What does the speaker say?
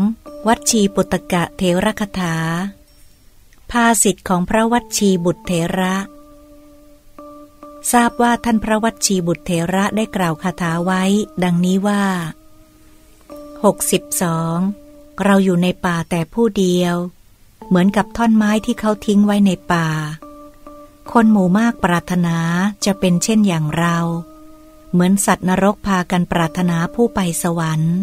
2. วัชชีปุตตกเถรคาถาภาษิตของพระวัชชีบุตรเถระทราบว่าท่านพระวัชชีบุตรเถระได้กล่าวคาถาไว้ดังนี้ว่า62เราอยู่ในป่าแต่ผู้เดียวเหมือนกับท่อนไม้ที่เขาทิ้งไว้ในป่าคนหมู่มากปรารถนาจะเป็นเช่นอย่างเราเหมือนสัตว์นรกพากันปรารถนาผู้ไปสวรรค์